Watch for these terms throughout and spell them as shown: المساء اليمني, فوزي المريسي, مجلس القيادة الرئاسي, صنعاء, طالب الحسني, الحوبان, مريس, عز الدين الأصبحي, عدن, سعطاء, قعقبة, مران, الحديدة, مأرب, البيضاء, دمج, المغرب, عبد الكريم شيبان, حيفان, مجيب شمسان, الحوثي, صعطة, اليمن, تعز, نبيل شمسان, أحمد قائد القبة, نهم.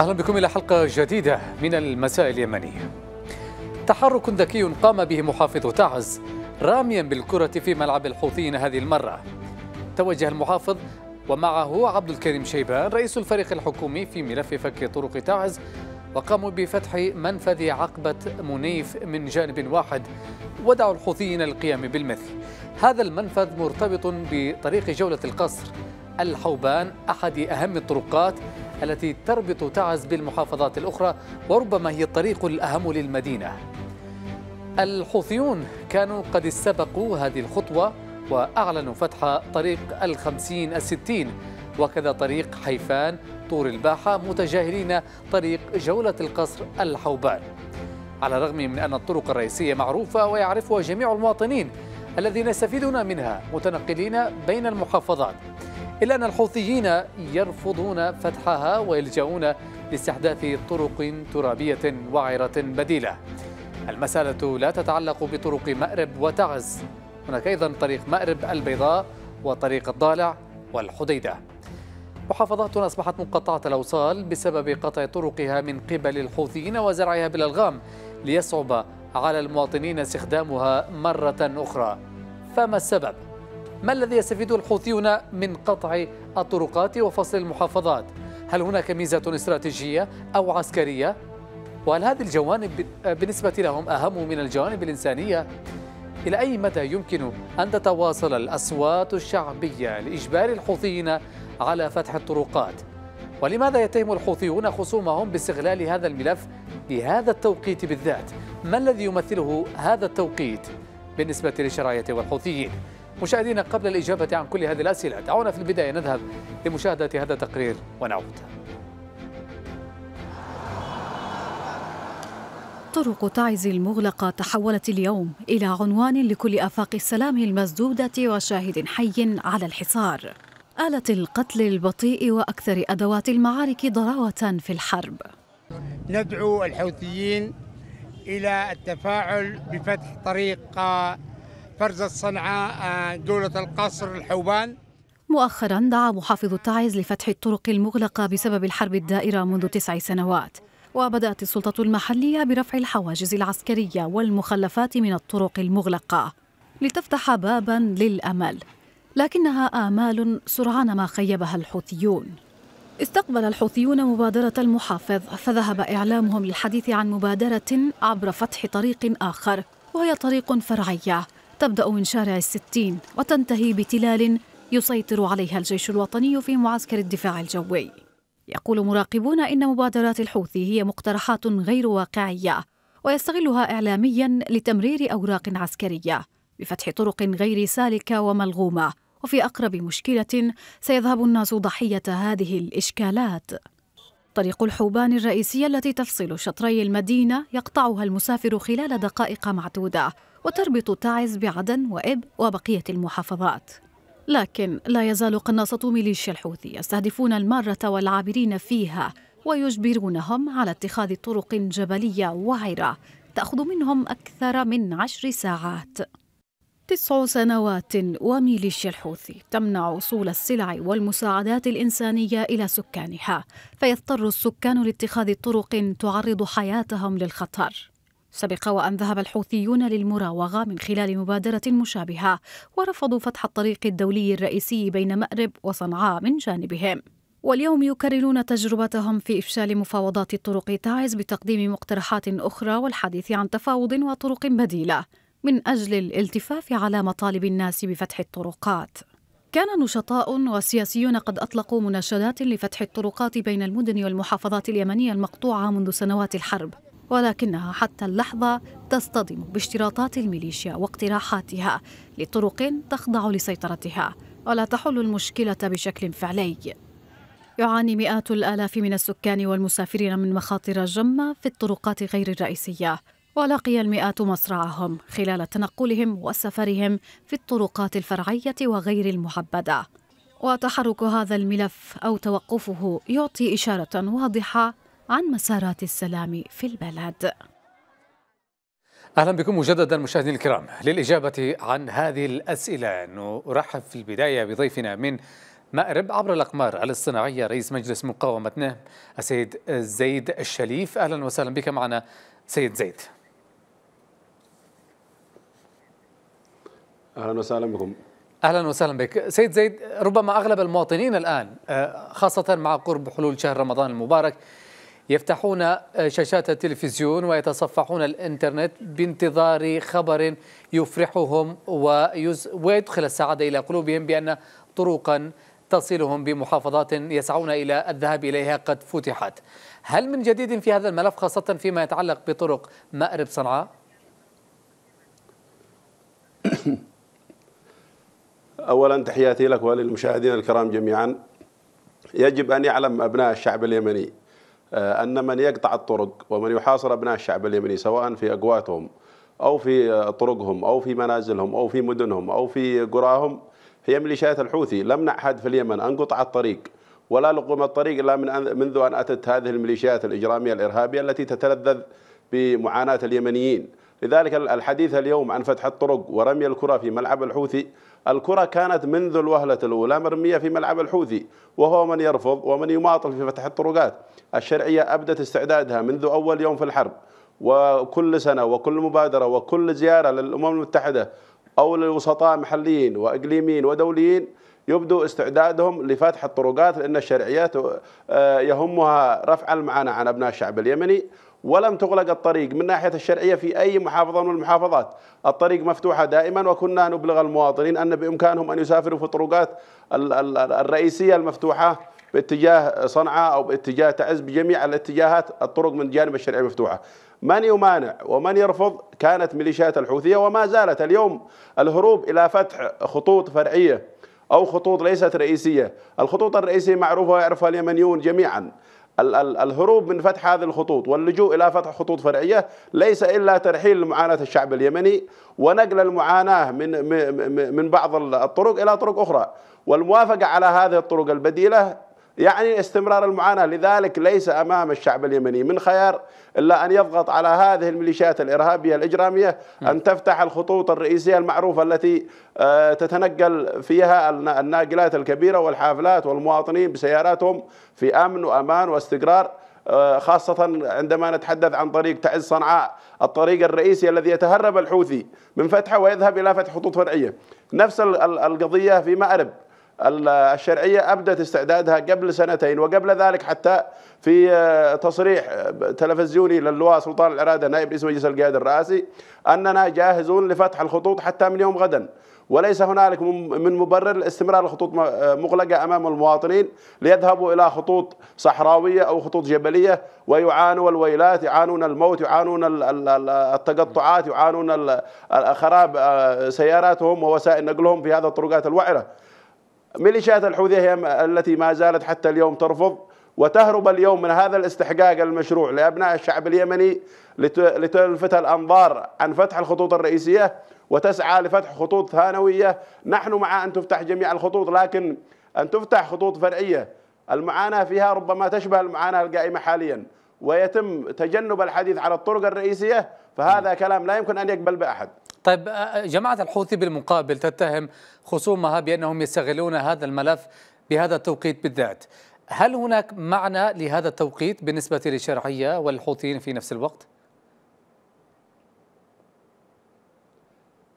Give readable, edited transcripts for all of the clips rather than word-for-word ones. أهلا بكم إلى حلقة جديدة من المساء اليمني. تحرك ذكي قام به محافظ تعز راميا بالكرة في ملعب الحوثيين هذه المرة. توجه المحافظ ومعه عبد الكريم شيبان رئيس الفريق الحكومي في ملف فك طرق تعز، وقاموا بفتح منفذ عقبة منيف من جانب واحد ودعوا الحوثيين للقيام بالمثل. هذا المنفذ مرتبط بطريق جولة القصر الحوبان، أحد أهم الطرقات التي تربط تعز بالمحافظات الأخرى، وربما هي الطريق الأهم للمدينة. الحوثيون كانوا قد استبقوا هذه الخطوة وأعلنوا فتح طريق 50 60 وكذا طريق حيفان طور الباحة، متجاهلين طريق جولة القصر الحوبان. على الرغم من أن الطرق الرئيسية معروفة ويعرفها جميع المواطنين الذين يستفيدون منها متنقلين بين المحافظات، إلا أن الحوثيين يرفضون فتحها ويلجؤون لاستحداث طرق ترابية وعرة بديلة. المسألة لا تتعلق بطرق مأرب وتعز، هناك أيضا طريق مأرب البيضاء وطريق الضالع والحديدة. محافظاتنا أصبحت منقطعة الأوصال بسبب قطع طرقها من قبل الحوثيين وزرعها بالألغام ليصعب على المواطنين استخدامها مرة أخرى. فما السبب؟ ما الذي يستفيده الحوثيون من قطع الطرقات وفصل المحافظات؟ هل هناك ميزة استراتيجية أو عسكرية؟ وهل هذه الجوانب بالنسبة لهم أهم من الجوانب الإنسانية؟ إلى أي مدى يمكن أن تتواصل الأصوات الشعبية لإجبار الحوثيين على فتح الطرقات؟ ولماذا يتهم الحوثيون خصومهم باستغلال هذا الملف بهذا التوقيت بالذات؟ ما الذي يمثله هذا التوقيت بالنسبة للشرعية والحوثيين؟ مشاهدينا، قبل الإجابة عن كل هذه الأسئلة دعونا في البداية نذهب لمشاهدة هذا التقرير ونعود. طرق تعز المغلقة تحولت اليوم إلى عنوان لكل آفاق السلام المسدودة وشاهد حي على الحصار. آلة القتل البطيء وأكثر أدوات المعارك ضراوة في الحرب. ندعو الحوثيين إلى التفاعل بفتح طريق فرزة صنعاء جولة القصر الحوبان. مؤخرا دعا محافظ تعز لفتح الطرق المغلقة بسبب الحرب الدائرة منذ 9 سنوات، وبدأت السلطة المحلية برفع الحواجز العسكرية والمخلفات من الطرق المغلقة لتفتح بابا للأمل، لكنها آمال سرعان ما خيبها الحوثيون. استقبل الحوثيون مبادرة المحافظ، فذهب إعلامهم للحديث عن مبادرة عبر فتح طريق آخر، وهي طريق فرعية تبدأ من شارع 60 وتنتهي بتلال يسيطر عليها الجيش الوطني في معسكر الدفاع الجوي. يقول مراقبون إن مبادرات الحوثي هي مقترحات غير واقعية ويستغلها إعلاميا لتمرير أوراق عسكرية بفتح طرق غير سالكة وملغومة، وفي أقرب مشكلة سيذهب الناس ضحية هذه الإشكالات. طريق الحوبان الرئيسية التي تفصل شطري المدينة يقطعها المسافر خلال دقائق معدودة، وتربط تعز بعدن وإب وبقية المحافظات. لكن لا يزال قناصة ميليشيا الحوثي يستهدفون المارة والعابرين فيها ويجبرونهم على اتخاذ طرق جبلية وعرة تأخذ منهم أكثر من 10 ساعات. 9 سنوات وميليشيا الحوثي تمنع وصول السلع والمساعدات الإنسانية إلى سكانها، فيضطر السكان لاتخاذ طرق تعرض حياتهم للخطر. سبق وأن ذهب الحوثيون للمراوغة من خلال مبادرة مشابهة، ورفضوا فتح الطريق الدولي الرئيسي بين مأرب وصنعاء من جانبهم، واليوم يكررون تجربتهم في إفشال مفاوضات طرق تعز بتقديم مقترحات أخرى والحديث عن تفاوض وطرق بديلة من أجل الالتفاف على مطالب الناس بفتح الطرقات. كان نشطاء وسياسيون قد أطلقوا مناشدات لفتح الطرقات بين المدن والمحافظات اليمنية المقطوعة منذ سنوات الحرب، ولكنها حتى اللحظة تصطدم باشتراطات الميليشيا واقتراحاتها لطرق تخضع لسيطرتها ولا تحل المشكلة بشكل فعلي. يعاني مئات الآلاف من السكان والمسافرين من مخاطر جمة في الطرقات غير الرئيسية، ولقي المئات مصرعهم خلال تنقلهم وسفرهم في الطرقات الفرعية وغير المعبدة. وتحرك هذا الملف أو توقفه يعطي إشارة واضحة عن مسارات السلام في البلد. أهلا بكم مجددا مشاهدينا الكرام. للإجابة عن هذه الأسئلة نرحب في البداية بضيفنا من مأرب عبر الأقمار الاصطناعية رئيس مجلس مقاومة نهم السيد زيد الشليف. أهلا وسهلا بك معنا سيد زيد. أهلا وسهلا بكم. أهلا وسهلا بك سيد زيد. ربما أغلب المواطنين الآن خاصة مع قرب حلول شهر رمضان المبارك يفتحون شاشات التلفزيون ويتصفحون الإنترنت بانتظار خبر يفرحهم ويدخل السعادة إلى قلوبهم بأن طرقا تصلهم بمحافظات يسعون إلى الذهاب إليها قد فتحت. هل من جديد في هذا الملف خاصة فيما يتعلق بطرق مأرب صنعاء؟ أولا تحياتي لك وللمشاهدين الكرام جميعا. يجب أن يعلم أبناء الشعب اليمني أن من يقطع الطرق ومن يحاصر أبناء الشعب اليمني سواء في أقواتهم أو في طرقهم أو في منازلهم أو في مدنهم أو في قراهم هي ميليشيات الحوثي. لم نعهد في اليمن أن قطع الطريق ولا لقم الطريق إلا منذ أن أتت هذه الميليشيات الإجرامية الإرهابية التي تتلذذ بمعاناة اليمنيين. لذلك الحديث اليوم عن فتح الطرق ورمي الكرة في ملعب الحوثي، الكرة كانت منذ الوهلة الأولى مرمية في ملعب الحوثي وهو من يرفض ومن يماطل في فتح الطرقات. الشرعية أبدت استعدادها منذ أول يوم في الحرب، وكل سنة وكل مبادرة وكل زيارة للأمم المتحدة أو للوسطاء محليين وإقليميين ودوليين يبدو استعدادهم لفتح الطرقات، لأن الشرعيات يهمها رفع المعاناة عن أبناء الشعب اليمني. ولم تغلق الطريق من ناحية الشرعية في أي محافظة من المحافظات، الطريق مفتوحة دائما، وكنا نبلغ المواطنين أن بإمكانهم أن يسافروا في الطرقات الرئيسية المفتوحة باتجاه صنعاء أو باتجاه تعز، بجميع الاتجاهات الطرق من جانب الشرعية مفتوحة. من يمانع ومن يرفض كانت ميليشيات الحوثية، وما زالت. اليوم الهروب إلى فتح خطوط فرعية أو خطوط ليست رئيسية، الخطوط الرئيسية معروفة ويعرفها اليمنيون جميعا، الهروب من فتح هذه الخطوط واللجوء إلى فتح خطوط فرعية ليس إلا ترحيل معاناة الشعب اليمني ونقل المعاناة من بعض الطرق إلى طرق أخرى، والموافقة على هذه الطرق البديلة يعني استمرار المعاناة. لذلك ليس أمام الشعب اليمني من خيار إلا أن يضغط على هذه الميليشيات الإرهابية الإجرامية أن تفتح الخطوط الرئيسية المعروفة التي تتنقل فيها الناقلات الكبيرة والحافلات والمواطنين بسياراتهم في أمن وأمان واستقرار، خاصة عندما نتحدث عن طريق تعز صنعاء، الطريق الرئيسي الذي يتهرب الحوثي من فتحه ويذهب إلى فتح خطوط فرعية. نفس القضية في مأرب، الشرعية أبدت استعدادها قبل سنتين وقبل ذلك، حتى في تصريح تلفزيوني للواء سلطان العرادة نائب رئيس مجلس القيادة الرئاسي أننا جاهزون لفتح الخطوط حتى من يوم غدا، وليس هنالك من مبرر لاستمرار الخطوط مغلقة أمام المواطنين ليذهبوا إلى خطوط صحراوية أو خطوط جبلية ويعانوا الويلات، يعانون الموت، يعانون التقطعات، يعانون خراب سياراتهم ووسائل نقلهم في هذه الطرقات الوعرة. ميليشيات الحوثي هي التي ما زالت حتى اليوم ترفض وتهرب اليوم من هذا الاستحقاق المشروع لأبناء الشعب اليمني لتلفت الأنظار عن فتح الخطوط الرئيسية وتسعى لفتح خطوط ثانوية. نحن مع أن تفتح جميع الخطوط، لكن أن تفتح خطوط فرعية المعاناة فيها ربما تشبه المعاناة القائمة حاليا ويتم تجنب الحديث على الطرق الرئيسية، فهذا كلام لا يمكن أن يقبل بأحد. طيب، جماعة الحوثي بالمقابل تتهم خصومها بأنهم يستغلون هذا الملف بهذا التوقيت بالذات. هل هناك معنى لهذا التوقيت بالنسبة للشرعية والحوثيين في نفس الوقت؟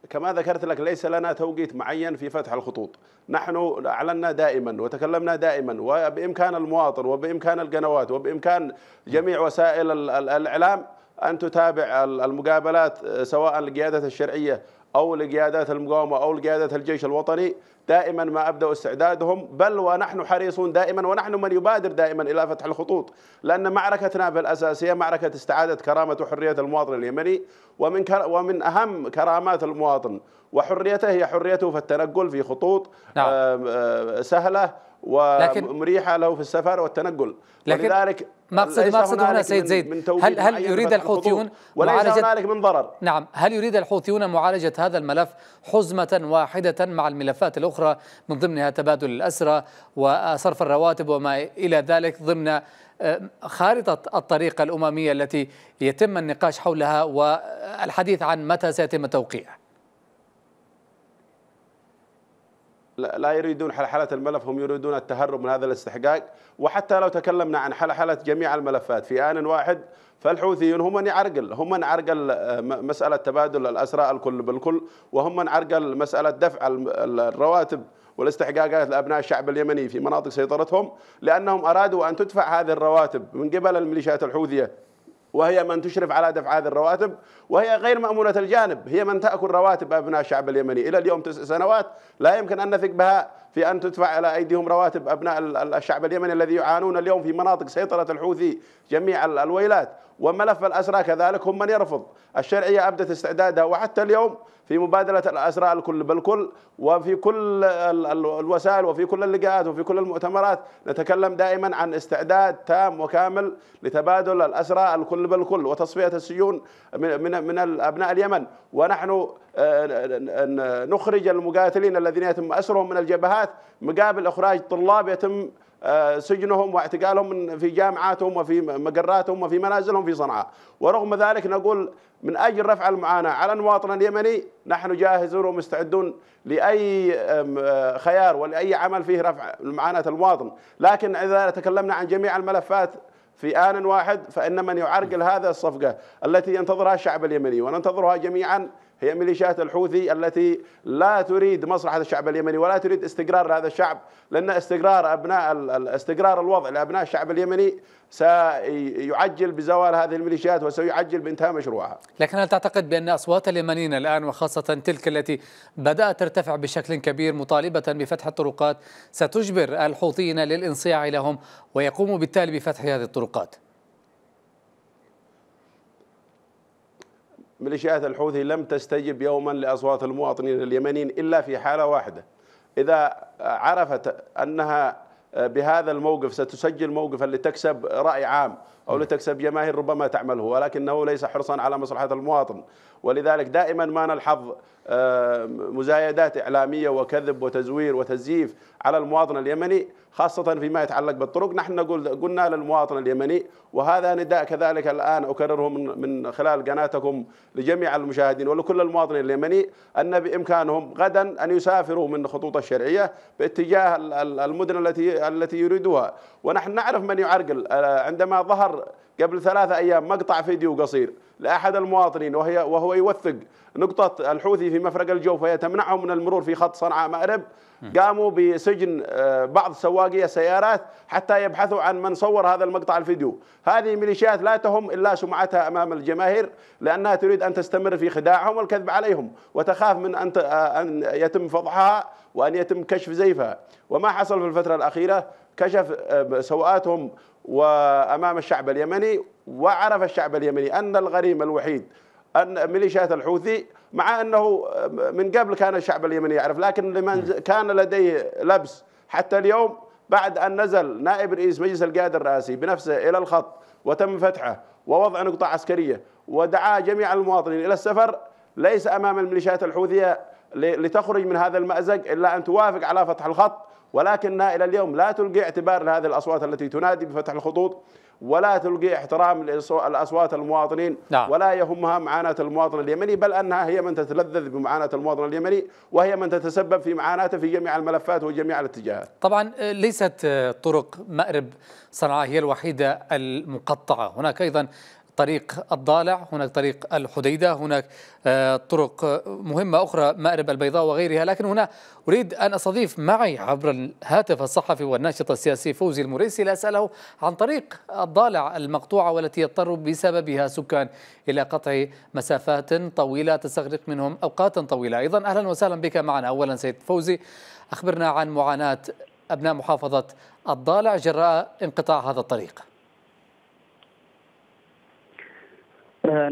كما ذكرت لك ليس لنا توقيت معين في فتح الخطوط، نحن أعلنا دائما وتكلمنا دائما، وبإمكان المواطن وبإمكان القنوات وبإمكان جميع وسائل الإعلام أن تتابع المقابلات سواء لقيادة الشرعية أو لقيادات المقاومة أو لقيادات الجيش الوطني. دائما ما أبدأوا استعدادهم، بل ونحن حريصون دائما ونحن من يبادر دائما إلى فتح الخطوط، لأن معركتنا بالأساسية معركة استعادة كرامة وحرية المواطن اليمني، ومن أهم كرامات المواطن وحريته هي حريته في التنقل في خطوط سهلة ومريحة له في السفر والتنقل. ولذلك ما أقصد هنا سيد زيد، هل يريد الحوثيون معالجة من ضرر؟ نعم، هل يريد الحوثيون معالجة هذا الملف حزمة واحدة مع الملفات الأخرى من ضمنها تبادل الأسرى وصرف الرواتب وما إلى ذلك ضمن خارطة الطريق الأممية التي يتم النقاش حولها والحديث عن متى سيتم التوقيع؟ لا يريدون حلحلة الملف، هم يريدون التهرب من هذا الاستحقاق. وحتى لو تكلمنا عن حلحلة جميع الملفات في آن واحد، فالحوثيون هم من يعرقل، هم من عرقل مسألة تبادل الأسرى الكل بالكل، وهم من عرقل مسألة دفع الرواتب والاستحقاقات لأبناء الشعب اليمني في مناطق سيطرتهم، لأنهم أرادوا أن تدفع هذه الرواتب من قبل الميليشيات الحوثية، وهي من تشرف على دفع هذه الرواتب، وهي غير مأمونة الجانب، هي من تأكل رواتب أبناء الشعب اليمني إلى اليوم 9 سنوات، لا يمكن أن نثق بها في أن تدفع إلى أيديهم رواتب أبناء الشعب اليمني الذي يعانون اليوم في مناطق سيطرة الحوثي جميع الويلات. وملف الأسرى كذلك هم من يرفض. الشرعية أبدت استعدادها وحتى اليوم في مبادلة الأسرى الكل بالكل، وفي كل الوسائل وفي كل اللقاءات وفي كل المؤتمرات نتكلم دائما عن استعداد تام وكامل لتبادل الأسرى الكل بالكل وتصفية السجون من أبناء اليمن. ونحن نخرج المقاتلين الذين يتم أسرهم من الجبهات مقابل إخراج طلاب يتم سجنهم واعتقالهم في جامعاتهم وفي مقراتهم وفي منازلهم في صنعاء. ورغم ذلك نقول من أجل رفع المعاناة على المواطن اليمني نحن جاهزون ومستعدون لأي خيار ولأي عمل فيه رفع معاناة المواطن. لكن إذا تكلمنا عن جميع الملفات في آن واحد، فإن من يعرقل هذا الصفقة التي ينتظرها الشعب اليمني وننتظرها جميعا هي ميليشيات الحوثي التي لا تريد مصلحة الشعب اليمني ولا تريد استقرار هذا الشعب، لأن استقرار الوضع لأبناء الشعب اليمني سيعجل بزوال هذه الميليشيات وسيعجل بانتهاء مشروعها. لكن هل تعتقد بأن أصوات اليمنيين الآن وخاصة تلك التي بدأت ترتفع بشكل كبير مطالبة بفتح الطرقات ستجبر الحوثيين للانصياع لهم ويقوموا بالتالي بفتح هذه الطرقات؟ ميليشيات الحوثي لم تستجب يوما لأصوات المواطنين اليمنيين إلا في حالة واحدة، إذا عرفت أنها بهذا الموقف ستسجل موقفا لتكسب رأي عام أو لتكسب جماهير ربما تعمله، ولكنه ليس حرصا على مصلحة المواطن. ولذلك دائما ما نلحظ مزايدات إعلامية وكذب وتزوير وتزييف على المواطن اليمني خاصة فيما يتعلق بالطرق. نحن قلنا للمواطن اليمني، وهذا نداء كذلك الآن أكرره من خلال قناتكم لجميع المشاهدين ولكل المواطن اليمني، أن بإمكانهم غدا أن يسافروا من خطوط الشرعية باتجاه المدن التي يريدوها. ونحن نعرف من يعرقل. عندما ظهر قبل 3 أيام مقطع فيديو قصير لأحد المواطنين وهو يوثق نقطة الحوثي في مفرق الجوف ويتمنعهم من المرور في خط صنعاء مأرب، قاموا بسجن بعض سواقي السيارات حتى يبحثوا عن من صور هذا المقطع الفيديو. هذه ميليشيات لا تهم إلا سمعتها أمام الجماهير، لأنها تريد أن تستمر في خداعهم والكذب عليهم، وتخاف من أن يتم فضحها وأن يتم كشف زيفها. وما حصل في الفترة الأخيرة كشف سوءاتهم وأمام الشعب اليمني، وعرف الشعب اليمني أن الغريم الوحيد أن ميليشيات الحوثي، مع أنه من قبل كان الشعب اليمني يعرف، لكن لمن كان لديه لبس حتى اليوم بعد أن نزل نائب رئيس مجلس القيادة الرئاسي بنفسه إلى الخط وتم فتحه ووضع نقطة عسكرية ودعا جميع المواطنين إلى السفر، ليس أمام الميليشيات الحوثية لتخرج من هذا المأزق إلا أن توافق على فتح الخط. ولكنها إلى اليوم لا تلقي اعتبار لهذه الأصوات التي تنادي بفتح الخطوط، ولا تلقي احترام لأصوات المواطنين، ولا يهمها معاناة المواطن اليمني، بل أنها هي من تتلذذ بمعاناة المواطن اليمني، وهي من تتسبب في معاناته في جميع الملفات وجميع الاتجاهات. طبعا ليست طرق مأرب صنعاء هي الوحيدة المقطعة، هناك أيضا طريق الضالع، هناك طريق الحديدة، هناك طرق مهمة أخرى مأرب البيضاء وغيرها. لكن هنا أريد أن أستضيف معي عبر الهاتف الصحفي والناشط السياسي فوزي المريسي لأسأله عن طريق الضالع المقطوعة والتي يضطر بسببها سكان إلى قطع مسافات طويلة تستغرق منهم أوقات طويلة. أيضا أهلا وسهلا بك معنا. أولا سيد فوزي، أخبرنا عن معاناة أبناء محافظة الضالع جراء انقطاع هذا الطريق.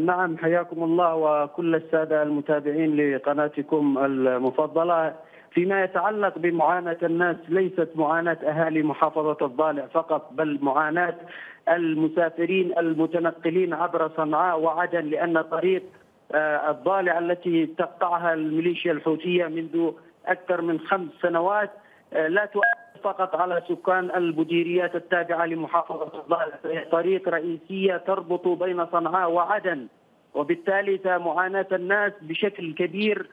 نعم، حياكم الله وكل السادة المتابعين لقناتكم المفضلة. فيما يتعلق بمعاناة الناس، ليست معاناة أهالي محافظة الضالع فقط، بل معاناة المسافرين المتنقلين عبر صنعاء وعدن، لأن طريق الضالع التي تقطعها الميليشيا الحوثية منذ أكثر من 5 سنوات لا تؤثر فقط على سكان المديريات التابعة لمحافظة الضالع، فهي طريق رئيسية تربط بين صنعاء وعدن، وبالتالي معاناة الناس بشكل كبير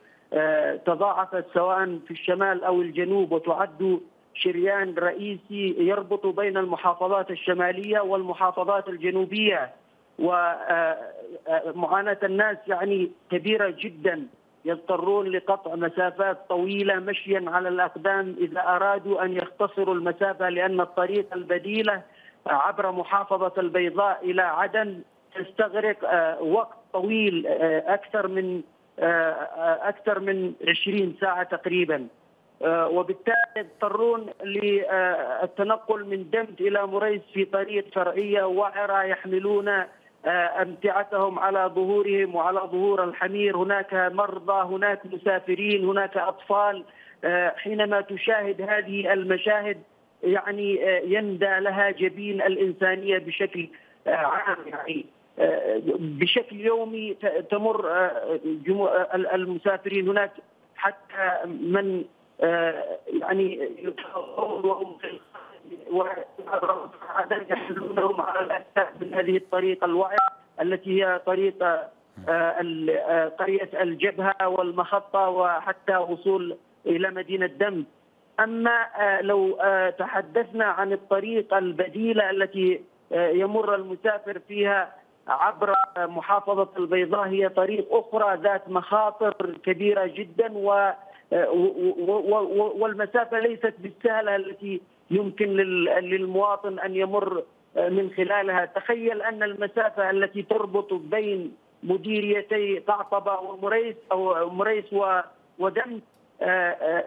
تضاعفت سواء في الشمال أو الجنوب، وتعد شريان رئيسي يربط بين المحافظات الشمالية والمحافظات الجنوبية، ومعاناة الناس يعني كبيرة جدا، يضطرون لقطع مسافات طويلة مشيا على الأقدام إذا أرادوا أن يختصروا المسافة، لأن الطريق البديلة عبر محافظة البيضاء إلى عدن تستغرق وقت طويل، أكثر من 20 ساعة تقريبا، وبالتالي يضطرون للتنقل من دمج إلى مريس في طريق فرعية وعرة، يحملون أمتعتهم على ظهورهم وعلى ظهور الحمير. هناك مرضى، هناك مسافرين، هناك أطفال. حينما تشاهد هذه المشاهد يعني يندى لها جبين الإنسانية بشكل عام، يعني بشكل يومي تمر المسافرين، هناك حتى من يعني يحملونهم على الأكتاف من هذه الطريقة الوعرة التي هي طريقة قرية الجبهة والمخطة وحتى وصول إلى مدينة دمج. أما لو تحدثنا عن الطريقة البديلة التي يمر المسافر فيها عبر محافظة البيضاء، هي طريق أخرى ذات مخاطر كبيرة جدا، والمسافة ليست بالسهلة التي يمكن للمواطن أن يمر من خلالها. تخيل أن المسافة التي تربط بين مديريتي قعقبة ومريس أو مريس ودمج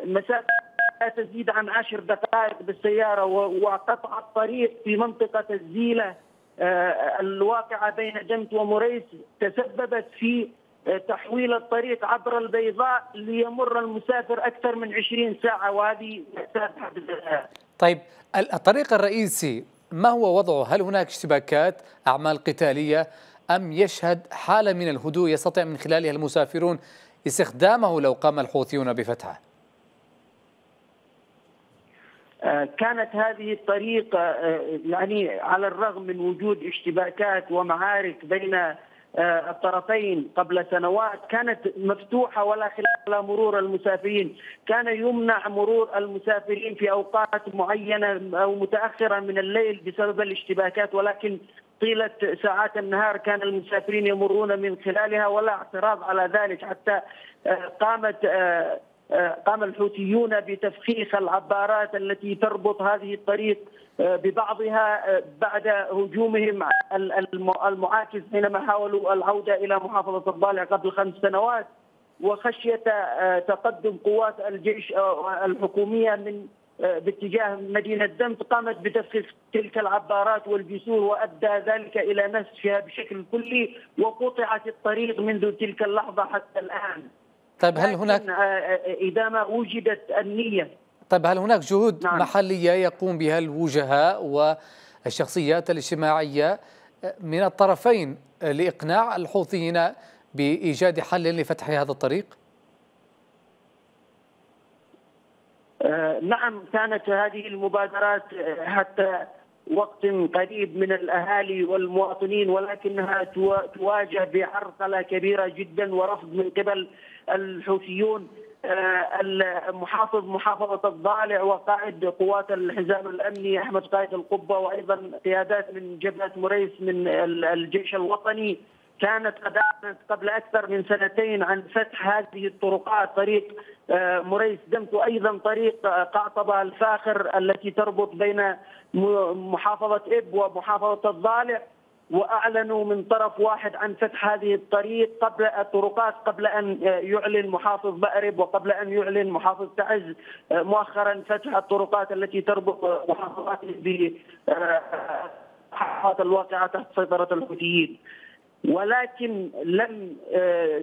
مسافة لا تزيد عن 10 دقائق بالسيارة، وقطع الطريق في منطقة الزيلة الواقعة بين دمج ومريس تسببت في تحويل الطريق عبر البيضاء ليمر المسافر أكثر من 20 ساعة، وهذه مسافة. طيب، الطريق الرئيسي ما هو وضعه؟ هل هناك اشتباكات، أعمال قتالية، أم يشهد حالة من الهدوء يستطيع من خلالها المسافرون استخدامه لو قام الحوثيون بفتحه؟ كانت هذه الطريقة يعني على الرغم من وجود اشتباكات ومعارك بين الطرفين قبل سنوات كانت مفتوحة ولا خلال مرور المسافرين، كان يمنع مرور المسافرين في أوقات معينة أو متأخرة من الليل بسبب الاشتباكات، ولكن طيلة ساعات النهار كان المسافرين يمرون من خلالها ولا اعتراض على ذلك، حتى قام الحوثيون بتفخيخ العبارات التي تربط هذه الطريق ببعضها بعد هجومهم المعاكس حينما حاولوا العودة إلى محافظة الضالع قبل 5 سنوات، وخشية تقدم قوات الجيش الحكومية باتجاه مدينة دمج قامت بتفخيخ تلك العبارات والجسور، وأدى ذلك إلى نسفها بشكل كلي، وقطعت الطريق منذ تلك اللحظة حتى الآن. طيب، هل هناك إذا ما وجدت النية؟ طيب، هل هناك جهود محلية يقوم بها الوجهاء والشخصيات الاجتماعية من الطرفين لإقناع الحوثيين بإيجاد حل لفتح هذا الطريق؟ نعم، كانت هذه المبادرات حتى وقت قريب من الأهالي والمواطنين، ولكنها تواجه بعرقلة كبيرة جدا ورفض من قبل الحوثيون. المحافظ محافظة الضالع وقائد قوات الحزام الأمني أحمد قائد القبة، وأيضا قيادات من جبهة مريس من الجيش الوطني، كانت قد أعلنت قبل أكثر من 2 سنين عن فتح هذه الطرقات، طريق مريس دمج وأيضا طريق قعقبة الفاخر التي تربط بين محافظة إب ومحافظة الضالع، وأعلنوا من طرف واحد عن فتح هذه الطريق قبل الطرقات قبل أن يعلن محافظ مأرب وقبل أن يعلن محافظ تعز، مؤخرا فتح الطرقات التي تربط محافظات بالمحافظات الواقعة تحت سيطرة الحوثيين. ولكن لم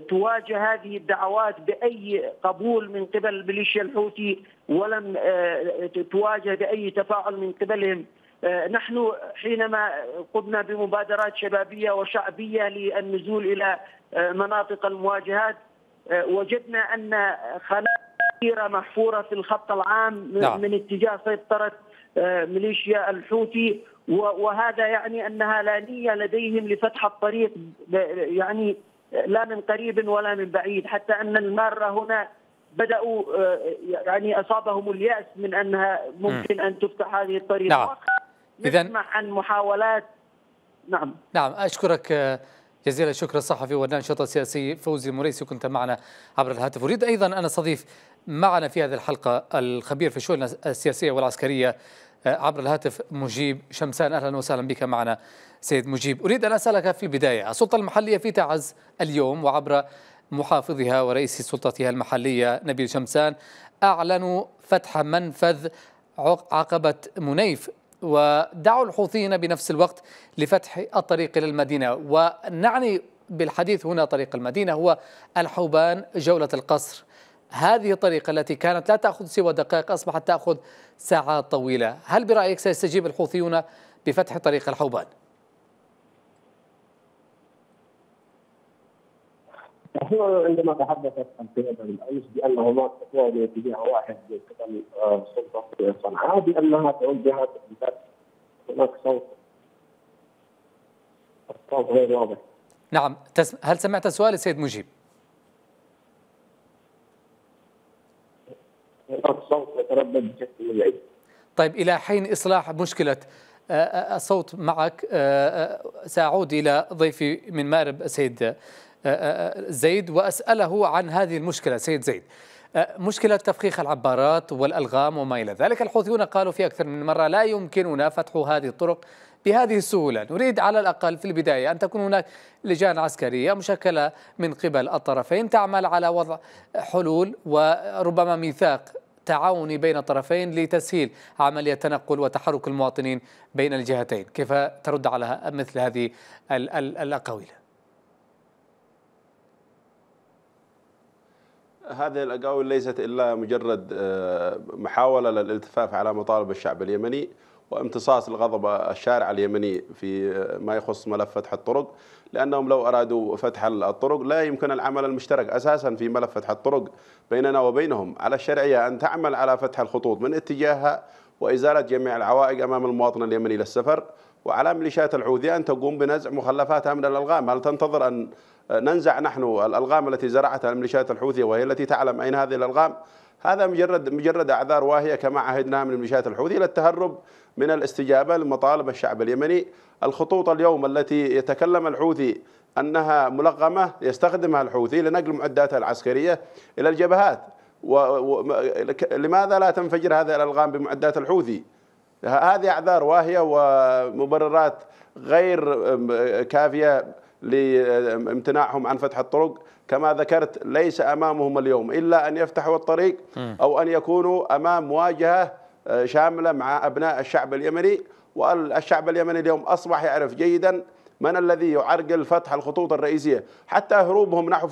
تواجه هذه الدعوات بأي قبول من قبل الميليشيا الحوثي، ولم تواجه بأي تفاعل من قبلهم. نحن حينما قمنا بمبادرات شبابية وشعبية للنزول إلى مناطق المواجهات وجدنا أن خلايا كثيرة محفورة في الخط العام من اتجاه سيطرة ميليشيا الحوثي، وهذا يعني أنها لا نية لديهم لفتح الطريق يعني لا من قريب ولا من بعيد، حتى أن المارة هنا بدأوا يعني أصابهم اليأس من أنها ممكن أن تفتح هذه الطريق. نعم. نسمع عن محاولات. نعم. نعم، أشكرك جزيل الشكر الصحفي والناشط السياسي فوزي المريسي، كنت معنا عبر الهاتف. أريد أيضا أن أستضيف معنا في هذه الحلقة الخبير في الشؤون السياسية والعسكرية عبر الهاتف مجيب شمسان. أهلا وسهلا بك معنا سيد مجيب. أريد أن أسألك في البداية، السلطة المحلية في تعز اليوم وعبر محافظها ورئيس سلطتها المحلية نبيل شمسان أعلنوا فتح منفذ عقبة منيف، ودعوا الحوثيين بنفس الوقت لفتح الطريق للمدينة، ونعني بالحديث هنا طريق المدينة هو الحوبان جولة القصر. هذه الطريقة التي كانت لا تأخذ سوى دقائق أصبحت تأخذ ساعات طويلة. هل برأيك سيستجيب الحوثيون بفتح طريق الحوبان؟ هو عندما تحدثت القيادة بالأمس بأن هناك خطوة باتجاه واحد قبل سلطة صنعاء بأنها توجهت هناك صوت غير واضح. نعم، هل سمعت سؤال السيد مجيب؟ هناك صوت يتردد بشكل بعيد. طيب، إلى حين إصلاح مشكلة الصوت معك سأعود إلى ضيفي من مأرب السيد زيد وأسأله عن هذه المشكلة. سيد زيد، مشكلة تفخيخ العبارات والألغام وما إلى ذلك، الحوثيون قالوا في أكثر من مرة لا يمكننا فتح هذه الطرق بهذه السهولة. نريد على الأقل في البداية أن تكون هناك لجان عسكرية مشكلة من قبل الطرفين تعمل على وضع حلول وربما ميثاق تعاوني بين الطرفين لتسهيل عملية تنقل وتحرك المواطنين بين الجهتين. كيف ترد على مثل هذه الأقاويل؟ هذه الأقاويل ليست إلا مجرد محاولة للالتفاف على مطالب الشعب اليمني وامتصاص الغضب الشارع اليمني في ما يخص ملف فتح الطرق، لأنهم لو أرادوا فتح الطرق لا يمكن العمل المشترك أساسا في ملف فتح الطرق بيننا وبينهم. على الشرعية أن تعمل على فتح الخطوط من اتجاهها وإزالة جميع العوائق أمام المواطن اليمني للسفر، وعلى ميليشيات الحوثي أن تقوم بنزع مخلفاتها من الألغام. هل تنتظر أن ننزع نحن الألغام التي زرعتها الميليشيات الحوثية وهي التي تعلم أين هذه الألغام؟ هذا مجرد أعذار واهية كما عهدناها من الميليشيات الحوثية للتهرب من الاستجابة لمطالب الشعب اليمني. الخطوط اليوم التي يتكلم الحوثي أنها ملغمة يستخدمها الحوثي لنقل معداته العسكرية إلى الجبهات، لماذا لا تنفجر هذه الألغام بمعدات الحوثي؟ هذه أعذار واهية ومبررات غير كافية لامتناعهم عن فتح الطرق. كما ذكرت ليس أمامهم اليوم إلا أن يفتحوا الطريق أو أن يكونوا أمام مواجهة شاملة مع أبناء الشعب اليمني، والشعب اليمني اليوم أصبح يعرف جيدا من الذي يعرقل فتح الخطوط الرئيسية. حتى هروبهم نحو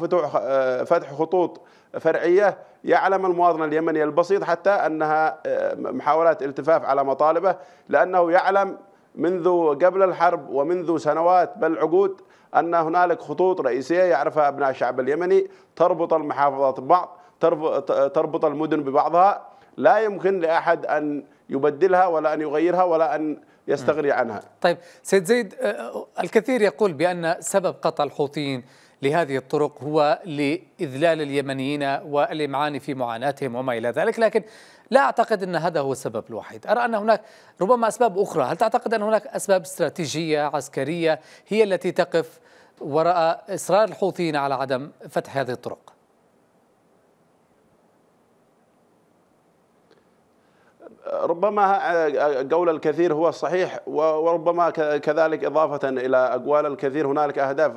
فتح خطوط فرعية يعلم المواطن اليمني البسيط حتى أنها محاولات التفاف على مطالبه، لأنه يعلم منذ قبل الحرب ومنذ سنوات بل عقود أن هنالك خطوط رئيسية يعرفها أبناء الشعب اليمني تربط المحافظات ببعض، تربط المدن ببعضها، لا يمكن لأحد أن يبدلها ولا أن يغيرها ولا أن يستغني عنها. طيب سيد زيد، الكثير يقول بأن سبب قطع الحوثيين لهذه الطرق هو لإذلال اليمنيين والإمعان في معاناتهم وما إلى ذلك، لكن لا أعتقد أن هذا هو السبب الوحيد. أرى أن هناك ربما أسباب أخرى. هل تعتقد أن هناك أسباب استراتيجية عسكرية هي التي تقف وراء إصرار الحوثيين على عدم فتح هذه الطرق؟ ربما قول الكثير هو الصحيح، وربما كذلك إضافة إلى أقوال الكثير هنالك أهداف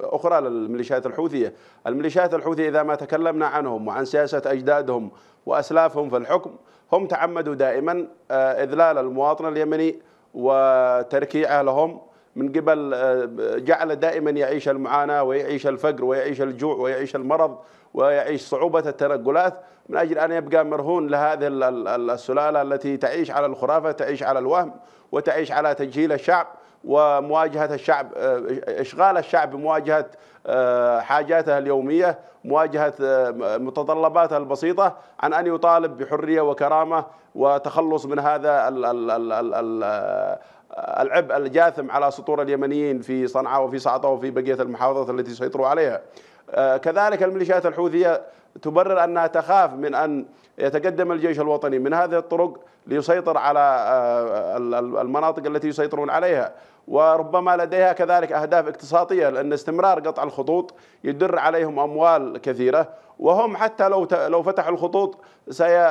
أخرى للميليشيات الحوثية. الميليشيات الحوثية إذا ما تكلمنا عنهم وعن سياسة أجدادهم وأسلافهم في الحكم، هم تعمدوا دائما إذلال المواطن اليمني وتركيعه لهم من قبل جعل دائما يعيش المعاناة ويعيش الفقر ويعيش الجوع ويعيش المرض ويعيش صعوبة التنقلات، من أجل أن يبقى مرهون لهذه السلالة التي تعيش على الخرافة، تعيش على الوهم، وتعيش على تجهيل الشعب ومواجهة الشعب، إشغال الشعب بمواجهة حاجاته اليومية، مواجهة متطلباته البسيطة، عن أن يطالب بحرية وكرامة وتخلص من هذا العبء الجاثم على سطور اليمنيين في صنعاء وفي سعطاء وفي بقية المحافظات التي سيطروا عليها. كذلك الميليشيات الحوثية تبرر أنها تخاف من أن يتقدم الجيش الوطني من هذه الطرق ليسيطر على المناطق التي يسيطرون عليها، وربما لديها كذلك أهداف اقتصادية، لأن استمرار قطع الخطوط يدر عليهم أموال كثيرة، وهم حتى لو فتحوا الخطوط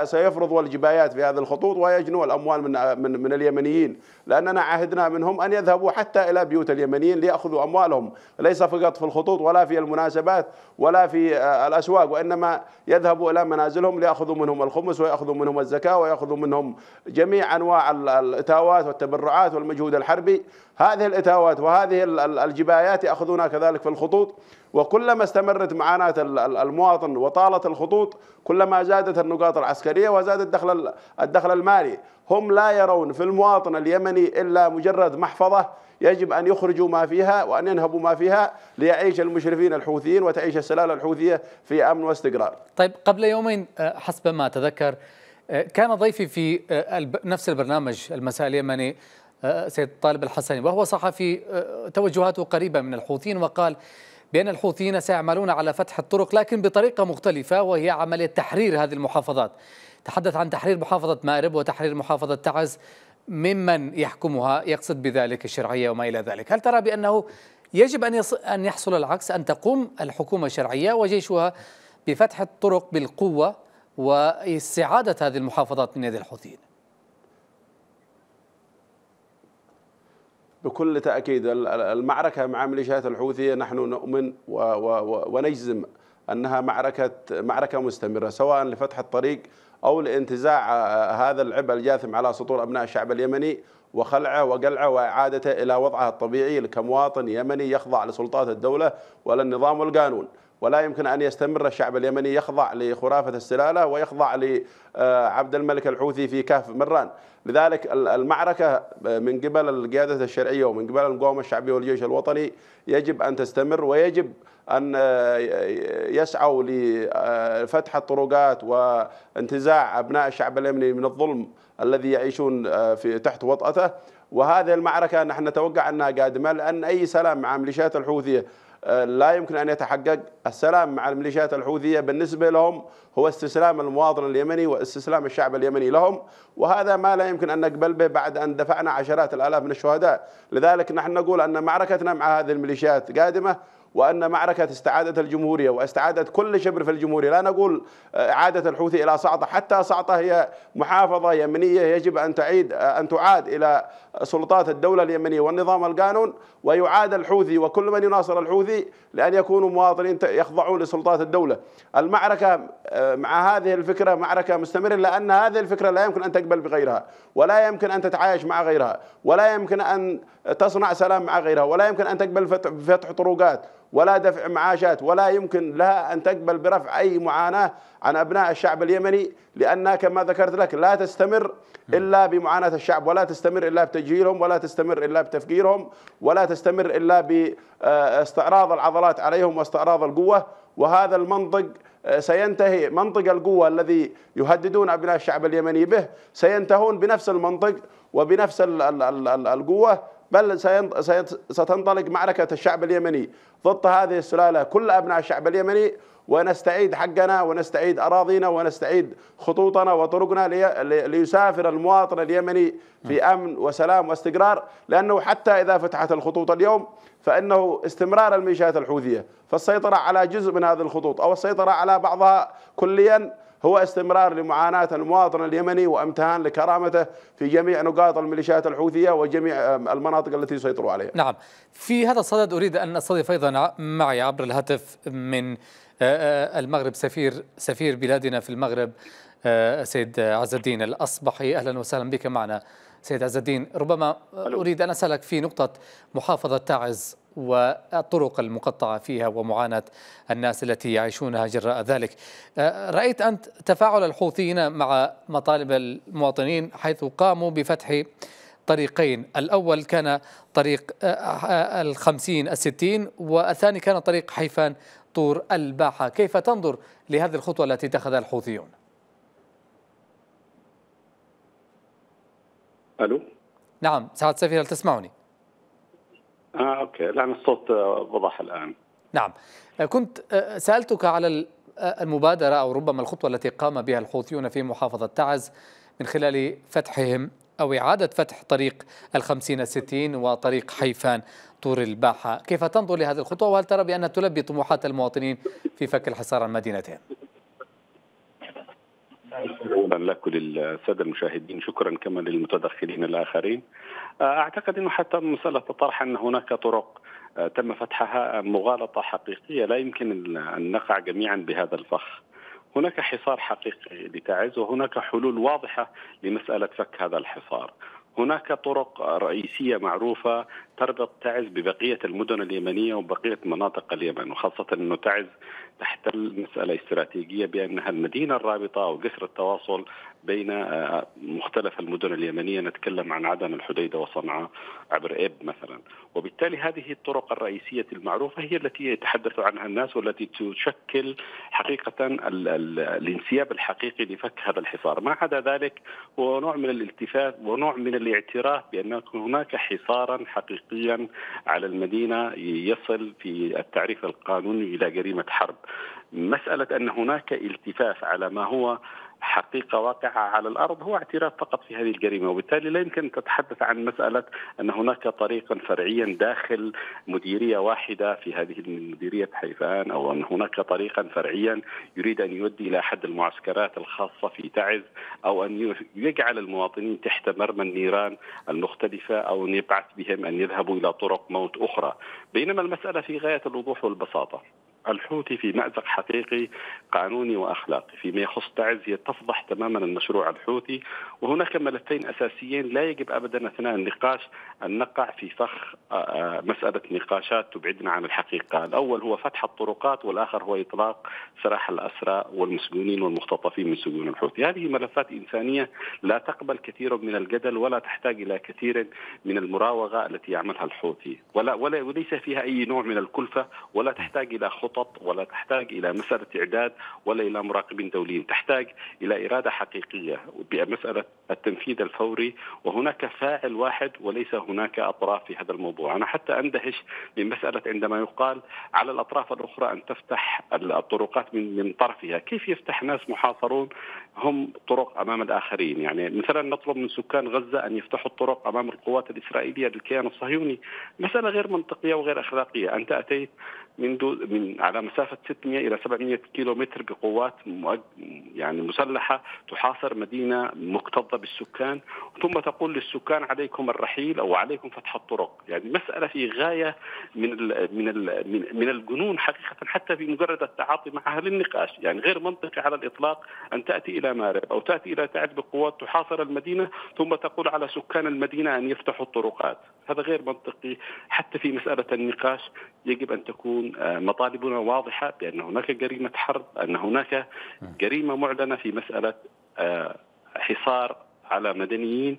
سيفرضوا الجبايات في هذه الخطوط ويجنوا الأموال من اليمنيين، لأننا عهدنا منهم أن يذهبوا حتى إلى بيوت اليمنيين ليأخذوا أموالهم، ليس فقط في الخطوط ولا في المناسبات ولا في الأسواق، وإنما يذهبوا إلى منازلهم ليأخذوا منهم الخمس ويأخذوا منهم الزكاة ويأخذوا منهم جميع أنواع الإتاوات والتبرعات والمجهود الحربي. هذه الإتاوات وهذه الجبايات يأخذونها كذلك في الخطوط، وكلما استمرت معاناة المواطن وطالت الخطوط كلما زادت النقاط العسكرية وزاد الدخل المالي. هم لا يرون في المواطن اليمني إلا مجرد محفظة يجب أن يخرجوا ما فيها وأن ينهبوا ما فيها ليعيش المشرفين الحوثيين وتعيش السلالة الحوثية في أمن واستقرار. طيب، قبل يومين حسب ما أتذكر كان ضيفي في نفس البرنامج المساء اليمني سيد طالب الحسني، وهو صحفي توجهاته قريبة من الحوثيين، وقال بأن الحوثيين سيعملون على فتح الطرق لكن بطريقة مختلفة، وهي عملية تحرير هذه المحافظات. تحدث عن تحرير محافظة مأرب وتحرير محافظة تعز ممن يحكمها، يقصد بذلك الشرعية وما إلى ذلك. هل ترى بأنه يجب أن يحصل العكس، أن تقوم الحكومة الشرعية وجيشها بفتح الطرق بالقوة واستعادة هذه المحافظات من يد الحوثيين؟ بكل تأكيد المعركة مع ميليشيات الحوثي نحن نؤمن ونجزم أنها معركة مستمرة، سواء لفتح الطريق أو لانتزاع هذا العبء الجاثم على سطور أبناء الشعب اليمني وخلعه وقلعه وإعادته إلى وضعه الطبيعي كمواطن يمني يخضع لسلطات الدولة ولا النظام والقانون. ولا يمكن أن يستمر الشعب اليمني يخضع لخرافة السلالة ويخضع لعبد الملك الحوثي في كهف مران. لذلك المعركة من قبل القيادة الشرعية ومن قبل المقاومة الشعبية والجيش الوطني يجب أن تستمر، ويجب أن يسعوا لفتح الطرقات وانتزاع أبناء الشعب اليمني من الظلم الذي يعيشون تحت وطأته. وهذه المعركة نحن نتوقع أنها قادمة، لأن أي سلام مع ميليشيات الحوثية لا يمكن أن يتحقق. السلام مع الميليشيات الحوثية بالنسبة لهم هو استسلام المواطن اليمني واستسلام الشعب اليمني لهم، وهذا ما لا يمكن أن نقبل به بعد أن دفعنا عشرات الآلاف من الشهداء. لذلك نحن نقول أن معركتنا مع هذه الميليشيات قادمة، وأن معركة استعادة الجمهورية واستعادة كل شبر في الجمهورية، لا نقول إعادة الحوثي إلى صعطة، حتى صعطة هي محافظة يمنية يجب أن تعاد إلى سلطات الدولة اليمنية والنظام والقانون، ويعاد الحوثي وكل من يناصر الحوثي لأن يكونوا مواطنين يخضعون لسلطات الدولة. المعركة مع هذه الفكرة معركة مستمرة، لأن هذه الفكرة لا يمكن أن تقبل بغيرها، ولا يمكن أن تتعايش مع غيرها، ولا يمكن أن تصنع سلام مع غيرها، ولا يمكن أن تقبل فتح طرقات ولا دفع معاشات، ولا يمكن لها أن تقبل برفع أي معاناة عن أبناء الشعب اليمني، لأنها كما ذكرت لك لا تستمر إلا بمعاناة الشعب، ولا تستمر إلا بتجهيلهم، ولا تستمر إلا بتفكيرهم، ولا تستمر إلا باستعراض العضلات عليهم واستعراض القوة. وهذا المنطق سينتهي، منطق القوة الذي يهددون أبناء الشعب اليمني به سينتهون بنفس المنطق وبنفس القوة، بل ستنطلق معركة الشعب اليمني ضد هذه السلالة كل أبناء الشعب اليمني، ونستعيد حقنا ونستعيد أراضينا ونستعيد خطوطنا وطرقنا ليسافر المواطن اليمني في أمن وسلام واستقرار. لأنه حتى إذا فتحت الخطوط اليوم فإنه استمرار الميليشيات الحوثية، فالسيطرة على جزء من هذه الخطوط أو السيطرة على بعضها كليا هو استمرار لمعاناة المواطن اليمني وامتهان لكرامته في جميع نقاط الميليشيات الحوثية وجميع المناطق التي يسيطروا عليها. نعم، في هذا الصدد أريد أن أستضيف أيضا معي عبر الهاتف من المغرب سفير بلادنا في المغرب سيد عز الدين الأصبحي. أهلا وسهلا بك معنا سيد عز الدين. ربما أريد أن أسألك في نقطة محافظة تعز والطرق المقطعة فيها ومعاناة الناس التي يعيشونها جراء ذلك. رأيت أنت تفاعل الحوثيين مع مطالب المواطنين حيث قاموا بفتح طريقين، الأول كان طريق 50 60، والثاني كان طريق حيفان طور الباحة. كيف تنظر لهذه الخطوة التي اتخذها الحوثيون؟ ألو نعم سعادة السفير هل تسمعني؟ اوكي لأن الصوت وضح الآن. نعم كنت سألتك على المبادرة أو ربما الخطوة التي قام بها الحوثيون في محافظة تعز من خلال فتحهم أو إعادة فتح طريق 50-60 وطريق حيفان طور الباحة، كيف تنظر لهذه الخطوة وهل ترى بأنها تلبي طموحات المواطنين في فك الحصار عن مدينتهم؟ شكرا لك للسادة المشاهدين، شكرا كما للمتدخلين الآخرين. أعتقد أنه حتى مسألة طرح أن هناك طرق تم فتحها مغالطة حقيقية، لا يمكن أن نقع جميعا بهذا الفخ. هناك حصار حقيقي لتعز وهناك حلول واضحة لمسألة فك هذا الحصار. هناك طرق رئيسية معروفة تربط تعز ببقية المدن اليمنية وبقية مناطق اليمن، وخاصة أن تعز تحتل مسألة استراتيجية بأنها المدينة الرابطة أو جسر التواصل بين مختلف المدن اليمنية، نتكلم عن عدن الحديدة وصنعاء عبر إب مثلا. وبالتالي هذه الطرق الرئيسية المعروفة هي التي يتحدث عنها الناس والتي تشكل حقيقة الانسياب الحقيقي لفك هذا الحصار. ما عدا ذلك هو نوع من الالتفاف ونوع من الاعتراف بأن هناك حصارا حقيقيا على المدينة يصل في التعريف القانوني إلى جريمة حرب. مسألة أن هناك التفاف على ما هو حقيقة واقعة على الأرض هو اعتراف فقط في هذه الجريمة، وبالتالي لا يمكن أن تتحدث عن مسألة أن هناك طريقا فرعيا داخل مديرية واحدة في هذه المديرية حيفان، أو أن هناك طريقا فرعيا يريد أن يؤدي إلى أحد المعسكرات الخاصة في تعز، أو أن يجعل المواطنين تحت مرمى النيران المختلفة، أو أن يبعث بهم أن يذهبوا إلى طرق موت أخرى. بينما المسألة في غاية الوضوح والبساطة، الحوثي في مأزق حقيقي قانوني وأخلاقي. فيما يخص تعز يتفضح تماما المشروع الحوثي، وهناك ملفين أساسيين لا يجب أبدا أثناء النقاش أن نقع في فخ مسألة نقاشات تبعدنا عن الحقيقة. الأول هو فتح الطرقات، والآخر هو إطلاق سراح الأسرى والمسجونين والمختطفين من سجون الحوثي. هذه ملفات إنسانية لا تقبل كثير من الجدل ولا تحتاج إلى كثير من المراوغة التي يعملها الحوثي، ولا وليس فيها أي نوع من الكلفة، ولا تحتاج إلى خطط، ولا تحتاج إلى مسألة إعداد، ولا إلى مراقبين دوليين. تحتاج إلى إرادة حقيقية بمسألة التنفيذ الفوري، وهناك فاعل واحد وليس هناك أطراف في هذا الموضوع. أنا حتى أندهش من مسألة عندما يقال على الأطراف الأخرى أن تفتح الطرقات من طرفها. كيف يفتح ناس محاصرون هم طرق أمام الآخرين؟ يعني مثلا نطلب من سكان غزة أن يفتحوا الطرق أمام القوات الإسرائيلية للكيان الصهيوني. مسألة غير منطقية وغير أخلاقية. أنت أتيت من على مسافة 600 إلى 700 كيلومتر بقوات يعني مسلحة تحاصر مدينة مكتظة بالسكان، ثم تقول للسكان عليكم الرحيل أو عليكم فتح الطرق. يعني مسألة في غاية من الجنون حقيقة، حتى في مجرد التعاطي معها للنقاش. يعني غير منطقي على الإطلاق أن تأتي إلى مأرب أو تأتي إلى تعز بقوات تحاصر المدينة ثم تقول على سكان المدينة أن يفتحوا الطرقات. هذا غير منطقي. حتى في مسألة النقاش يجب أن تكون مطالبنا واضحة بأن هناك جريمة حرب، أن هناك جريمة معلنة في مسألة حصار على مدنيين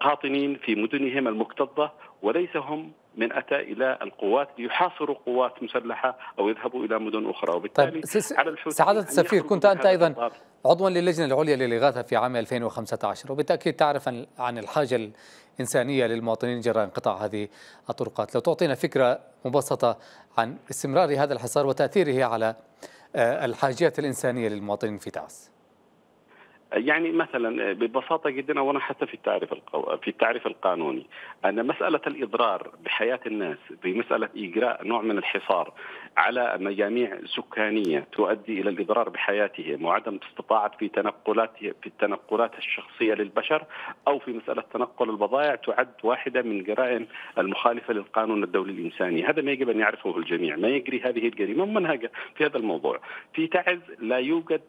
قاطنين في مدنهم المكتظة، وليس هم من أتى إلى القوات ليحاصروا قوات مسلحة أو يذهبوا إلى مدن أخرى. وبالتالي على سعادة السفير، كنت أنت أيضا عضوا للجنة العليا للإغاثة في عام 2015، وبالتأكيد تعرف عن الحاجة الإنسانية للمواطنين جراء انقطاع هذه الطرقات. لو تعطينا فكرة مبسطة عن استمرار هذا الحصار وتأثيره على الحاجيات الإنسانية للمواطنين في تعز. يعني مثلا ببساطه جدا، اولا حتى في التعريف القانوني ان مساله الاضرار بحياه الناس بمساله اجراء نوع من الحصار على مجاميع سكانيه تؤدي الى الاضرار بحياتهم وعدم استطاعه في التنقلات الشخصيه للبشر، او في مساله تنقل البضائع، تعد واحده من الجرائم المخالفه للقانون الدولي الانساني. هذا ما يجب ان يعرفه الجميع، ما يجري هذه الجريمه ممنهجه في هذا الموضوع. في تعز لا يوجد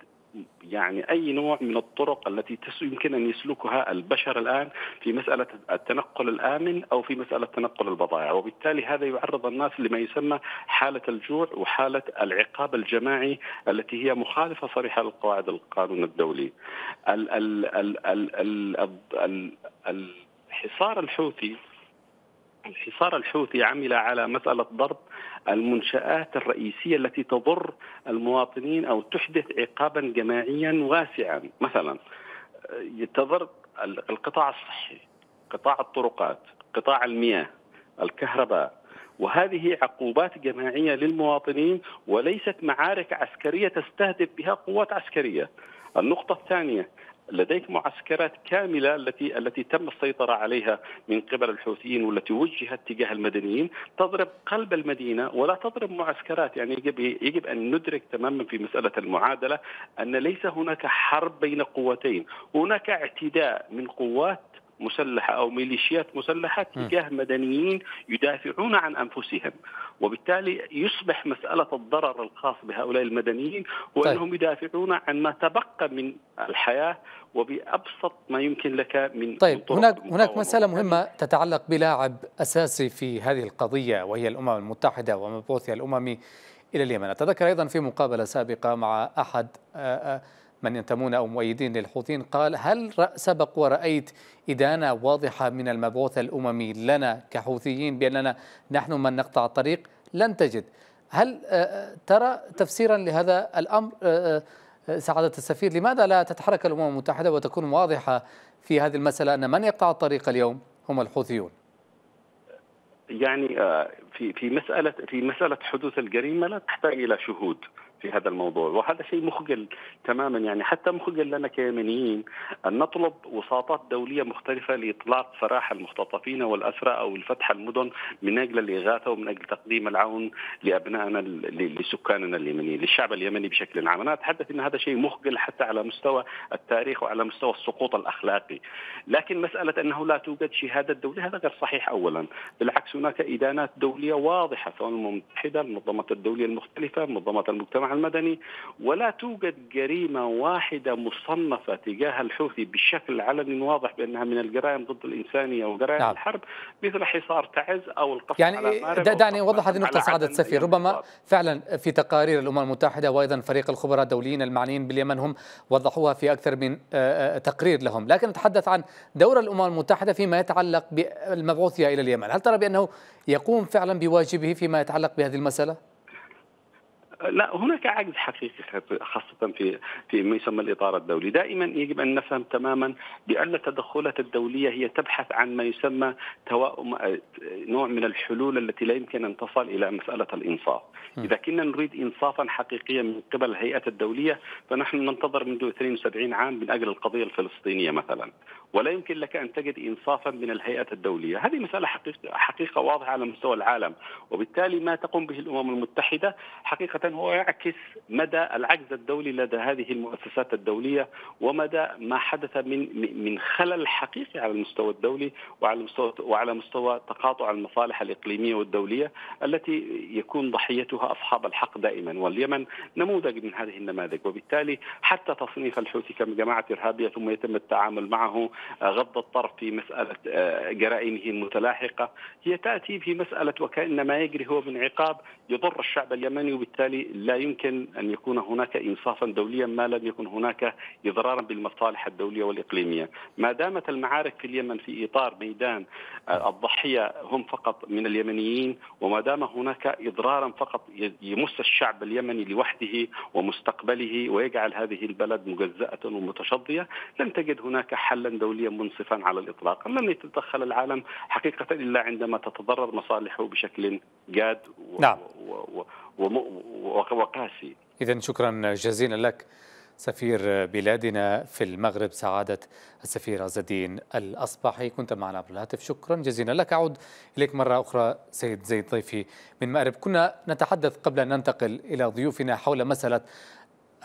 يعني أي نوع من الطرق التي يمكن أن يسلكها البشر الآن في مسألة التنقل الآمن أو في مسألة تنقل البضائع، وبالتالي هذا يعرض الناس لما يسمى حالة الجوع وحالة العقاب الجماعي التي هي مخالفة صريحة للقواعد القانون الدولي. الحصار الحوثي عمل على مسألة ضرب المنشآت الرئيسية التي تضر المواطنين أو تحدث عقابا جماعيا واسعا. مثلا تضر القطاع الصحي، قطاع الطرقات، قطاع المياه، الكهرباء، وهذه عقوبات جماعية للمواطنين وليست معارك عسكرية تستهدف بها قوات عسكرية. النقطة الثانية، لديك معسكرات كاملة التي تم السيطرة عليها من قبل الحوثيين والتي وجهت تجاه المدنيين، تضرب قلب المدينة ولا تضرب معسكرات. يعني يجب أن ندرك تماما في مسألة المعادلة أن ليس هناك حرب بين قوتين، هناك اعتداء من قوات مسلحة أو ميليشيات مسلحة تجاه مدنيين يدافعون عن أنفسهم، وبالتالي يصبح مسألة الضرر الخاص بهؤلاء المدنيين هو أنهم يدافعون عن ما تبقى من الحياة وبأبسط ما يمكن لك من هناك مسألة مهمة تتعلق بلاعب أساسي في هذه القضية، وهي الأمم المتحدة ومبعوثها الأممي إلى اليمن. أتذكر أيضا في مقابلة سابقة مع أحد من ينتمون أو مؤيدين للحوثيين قال: هل سبق ورأيت إدانة واضحة من المبعوث الأممي لنا كحوثيين بأننا نحن من نقطع الطريق؟ لن تجد. هل ترى تفسيرا لهذا الأمر سعادة السفير؟ لماذا لا تتحرك الأمم المتحدة وتكون واضحة في هذه المسألة أن من يقطع الطريق اليوم هم الحوثيون؟ يعني في مسألة حدوث الجريمة لا تحتاج إلى شهود في هذا الموضوع، وهذا شيء مخجل تماما، يعني حتى مخجل لنا كيمنيين أن نطلب وساطات دولية مختلفة لإطلاق سراح المختطفين والأسرى أو الفتح المدن من أجل الإغاثة ومن أجل تقديم العون لأبنائنا لسكاننا اليمنيين، للشعب اليمني بشكل عام. أنا أتحدث أن هذا شيء مخجل حتى على مستوى التاريخ وعلى مستوى السقوط الأخلاقي، لكن مسألة أنه لا توجد شهادة دولية هذا غير صحيح. أولا بالعكس، هناك إدانات دولية واضحة سواء الأمم المتحدة، المنظمات الدولية المختلفة، منظمات المجتمع المدني، ولا توجد جريمة واحدة مصنفة تجاه الحوثي بشكل علني واضح بأنها من الجرائم ضد الإنسانية وجرائم الحرب، مثل حصار تعز أو القصف على مأرب. دعني أوضح هذه النقطة سعادة السفير. ربما فعلا في تقارير الأمم المتحدة وأيضا فريق الخبراء الدوليين المعنيين باليمن هم وضحوها في أكثر من تقرير لهم، لكن نتحدث عن دور الأمم المتحدة فيما يتعلق بالمبعوثية إلى اليمن. هل ترى بأنه يقوم فعلا بواجبه فيما يتعلق بهذه المسألة؟ لا، هناك عجز حقيقي خاصة في ما يسمى الإطار الدولي. دائما يجب أن نفهم تماما بأن التدخلات الدولية هي تبحث عن ما يسمى نوع من الحلول التي لا يمكن أن تصل إلى مسألة الإنصاف. إذا كنا نريد إنصافا حقيقيا من قبل الهيئة الدولية فنحن ننتظر منذ 72 عام من أجل القضية الفلسطينية مثلا، ولا يمكن لك أن تجد إنصافا من الهيئة الدولية. هذه مسألة حقيقة واضحة على مستوى العالم، وبالتالي ما تقوم به الأمم المتحدة حقيقة هو يعكس مدى العجز الدولي لدى هذه المؤسسات الدولية ومدى ما حدث من خلل حقيقي على المستوى الدولي وعلى مستوى تقاطع المصالح الإقليمية والدولية التي يكون ضحيتها أصحاب الحق دائما، واليمن نموذج من هذه النماذج. وبالتالي حتى تصنيف الحوثي كجماعة إرهابية ثم يتم التعامل معه غض الطرف في مسألة جرائمه المتلاحقة هي تأتي في مسألة وكأن ما يجري هو من عقاب يضر الشعب اليمني، وبالتالي لا يمكن أن يكون هناك إنصافا دوليا ما لم يكن هناك إضرارا بالمصالح الدولية والإقليمية. ما دامت المعارك في اليمن في إطار ميدان الضحية هم فقط من اليمنيين، وما دام هناك إضرارا فقط يمس الشعب اليمني لوحده ومستقبله ويجعل هذه البلد مجزأة ومتشظية، لن تجد هناك حلا دوليا منصفا على الإطلاق. لن يتدخل العالم حقيقة إلا عندما تتضرر مصالحه بشكل جاد وقاسي. إذن شكرا جزيلا لك سفير بلادنا في المغرب سعادة السفير عز الدين الأصبحي، كنت معنا عبر الهاتف، شكرا جزيلا لك. أعود إليك مرة أخرى سيد زيد ضيفي من مأرب. كنا نتحدث قبل أن ننتقل إلى ضيوفنا حول مسألة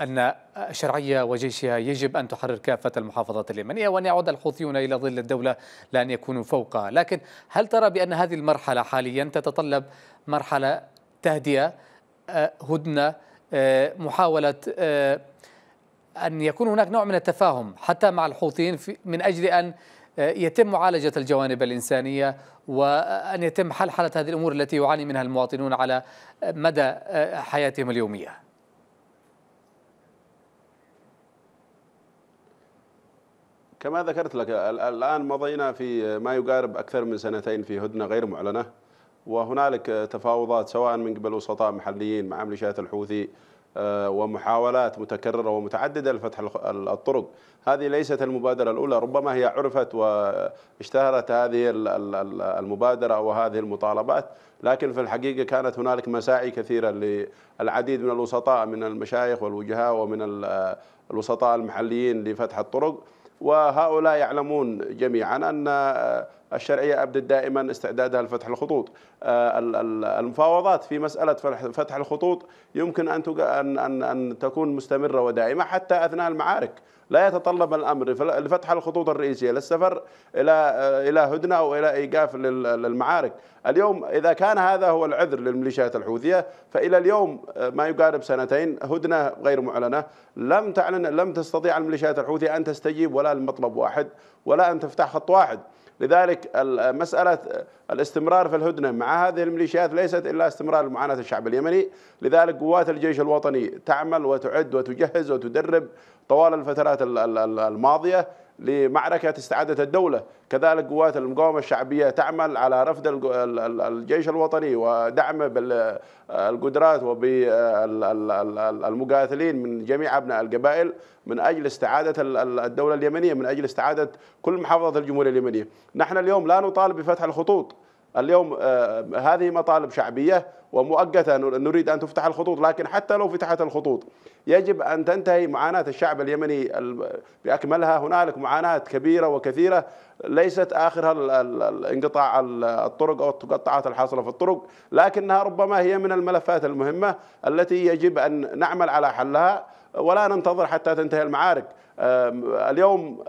أن الشرعية وجيشها يجب أن تحرر كافة المحافظات اليمنية وأن يعود الحوثيون إلى ظل الدولة لأن يكونوا فوقها، لكن هل ترى بأن هذه المرحلة حاليا تتطلب مرحلة تهدئة، هدنة، محاولة أن يكون هناك نوع من التفاهم حتى مع الحوثيين من أجل أن يتم معالجة الجوانب الإنسانية وأن يتم حل حالة هذه الأمور التي يعاني منها المواطنون على مدى حياتهم اليومية؟ كما ذكرت لك، الآن مضينا في ما يقارب أكثر من سنتين في هدنة غير معلنة، وهنالك تفاوضات سواء من قبل وسطاء محليين مع ميليشيات الحوثي ومحاولات متكررة ومتعددة لفتح الطرق. هذه ليست المبادرة الأولى، ربما هي عرفت واشتهرت هذه المبادرة وهذه المطالبات، لكن في الحقيقة كانت هنالك مساعي كثيرة للعديد من الوسطاء من المشايخ والوجهاء ومن الوسطاء المحليين لفتح الطرق، وهؤلاء يعلمون جميعا أن الشرعية أبدت دائما استعدادها لفتح الخطوط. المفاوضات في مسألة فتح الخطوط يمكن أن تكون مستمرة ودائمة حتى أثناء المعارك. لا يتطلب الأمر لفتح الخطوط الرئيسية للسفر إلى هدنة أو إلى إيقاف للمعارك. اليوم إذا كان هذا هو العذر للميليشيات الحوثية، فإلى اليوم ما يقارب سنتين هدنة غير معلنة لم تستطيع الميليشيات الحوثية أن تستجيب ولا لمطلب واحد ولا أن تفتح خط واحد. لذلك مسألة الاستمرار في الهدنة مع هذه الميليشيات ليست إلا استمرار معاناة الشعب اليمني. لذلك قوات الجيش الوطني تعمل وتعد وتجهز وتدرب طوال الفترات الماضية لمعركة استعادة الدولة. كذلك قوات المقاومة الشعبية تعمل على رفض الجيش الوطني ودعمه بالقدرات وبالمقاتلين من جميع أبناء القبائل من أجل استعادة الدولة اليمنية، من أجل استعادة كل محافظة الجمهورية اليمنية. نحن اليوم لا نطالب بفتح الخطوط، اليوم هذه مطالب شعبية ومؤقتة نريد أن تفتح الخطوط، لكن حتى لو فتحت الخطوط يجب أن تنتهي معاناة الشعب اليمني بأكملها. هنالك معاناة كبيرة وكثيرة ليست آخرها انقطاع الطرق أو التقطعات الحاصلة في الطرق، لكنها ربما هي من الملفات المهمة التي يجب أن نعمل على حلها ولا ننتظر حتى تنتهي المعارك. اليوم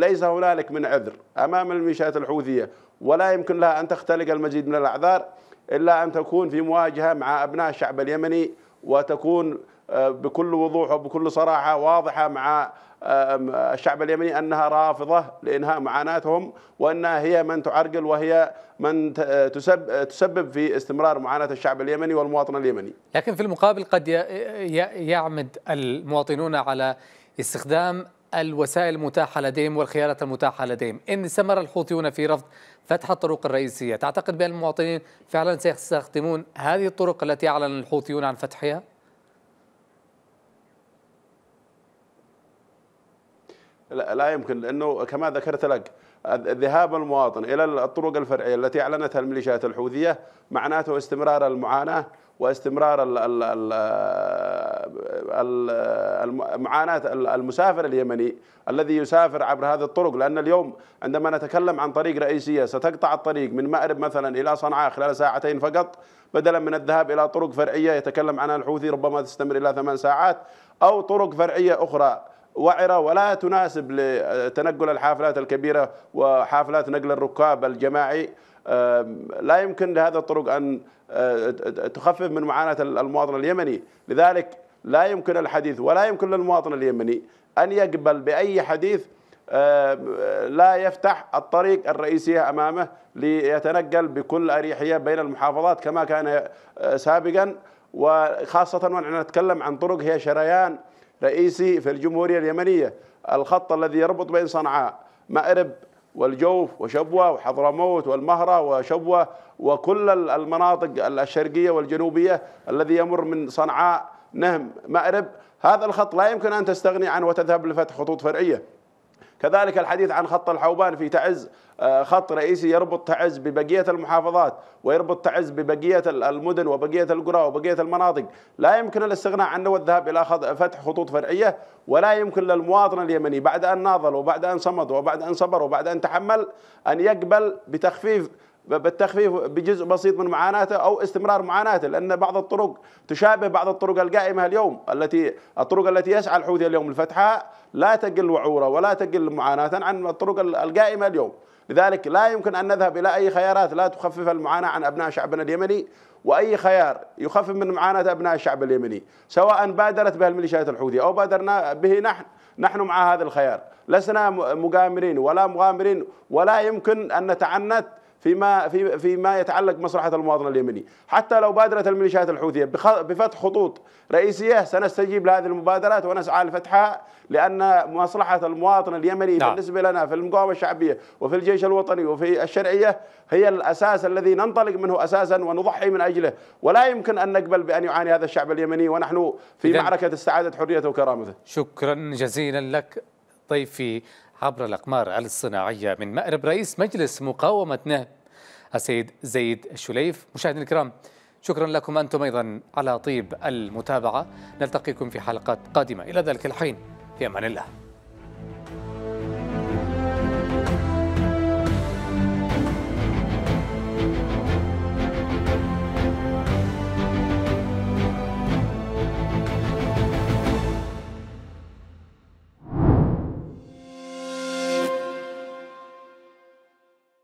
ليس هنالك من عذر أمام الميليشيات الحوثية، ولا يمكن لها أن تختلق المزيد من الأعذار إلا أن تكون في مواجهة مع أبناء الشعب اليمني، وتكون بكل وضوح وبكل صراحة واضحة مع الشعب اليمني أنها رافضة لإنهاء معاناتهم، وأنها هي من تعرقل وهي من تسبب في استمرار معاناة الشعب اليمني والمواطن اليمني. لكن في المقابل قد يعمد المواطنون على استخدام الوسائل المتاحة لديهم والخيارات المتاحة لديهم. إن استمر الحوثيون في رفض فتح الطرق الرئيسية، تعتقد بأن المواطنين فعلا سيستخدمون هذه الطرق التي أعلن الحوثيون عن فتحها؟ لا يمكن، لأنه كما ذكرت لك ذهاب المواطن إلى الطرق الفرعية التي أعلنتها الميليشيات الحوثية معناته استمرار المعاناة واستمرار معاناة المسافر اليمني الذي يسافر عبر هذه الطرق. لأن اليوم عندما نتكلم عن طريق رئيسية ستقطع الطريق من مأرب مثلا إلى صنعاء خلال ساعتين فقط، بدلا من الذهاب إلى طرق فرعية يتكلم عنها الحوثي ربما تستمر إلى 8 ساعات، أو طرق فرعية أخرى وعرة ولا تناسب لتنقل الحافلات الكبيرة وحافلات نقل الركاب الجماعي. لا يمكن لهذا الطرق أن تخفف من معاناة المواطن اليمني. لذلك لا يمكن الحديث ولا يمكن للمواطن اليمني أن يقبل بأي حديث لا يفتح الطريق الرئيسية أمامه ليتنقل بكل أريحية بين المحافظات كما كان سابقا، وخاصة ونحن نتكلم عن طرق هي شريان رئيسي في الجمهورية اليمنية. الخط الذي يربط بين صنعاء مأرب والجوف وشبوة وحضرموت والمهرة وشبوة وكل المناطق الشرقية والجنوبية الذي يمر من صنعاء نهم مأرب، هذا الخط لا يمكن أن تستغني عنه وتذهب لفتح خطوط فرعية. كذلك الحديث عن خط الحوبان في تعز، خط رئيسي يربط تعز ببقية المحافظات ويربط تعز ببقية المدن وبقية القرى وبقية المناطق، لا يمكن الاستغناء عنه والذهاب إلى فتح خطوط فرعية. ولا يمكن للمواطن اليمني بعد أن ناضل وبعد أن صمد وبعد أن صبر وبعد أن تحمل أن يقبل بالتخفيف بجزء بسيط من معاناته أو استمرار معاناته، لأن بعض الطرق تشابه بعض الطرق القائمة اليوم، الطرق التي يسعى الحوثي اليوم لفتحها لا تقل وعورة ولا تقل معاناة عن الطرق القائمة اليوم. لذلك لا يمكن أن نذهب إلى أي خيارات لا تخفف المعاناة عن أبناء شعبنا اليمني، وأي خيار يخفف من معاناة أبناء الشعب اليمني سواء بادرت به الميليشيات الحوثية أو بادرنا به نحن مع هذا الخيار. لسنا مقامرين ولا مغامرين، ولا يمكن أن نتعنت فيما يتعلق بمصلحة المواطن اليمني. حتى لو بادرت الميليشيات الحوثية بفتح خطوط رئيسية سنستجيب لهذه المبادرات ونسعى لفتحها، لأن مصلحة المواطن اليمني بالنسبة لنا في المقاومة الشعبية وفي الجيش الوطني وفي الشرعية هي الأساس الذي ننطلق منه أساسا ونضحي من أجله، ولا يمكن أن نقبل بأن يعاني هذا الشعب اليمني ونحن في معركة استعادة حريته وكرامته. شكرا جزيلا لك ضيفي عبر الأقمار الصناعية من مأرب، رئيس مجلس مقاومة نهم السيد زيد الشليف. مشاهدينا الكرام، شكرا لكم أنتم أيضا على طيب المتابعة، نلتقيكم في حلقات قادمة، إلى ذلك الحين في أمان الله.